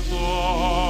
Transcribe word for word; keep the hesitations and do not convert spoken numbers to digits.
Oh,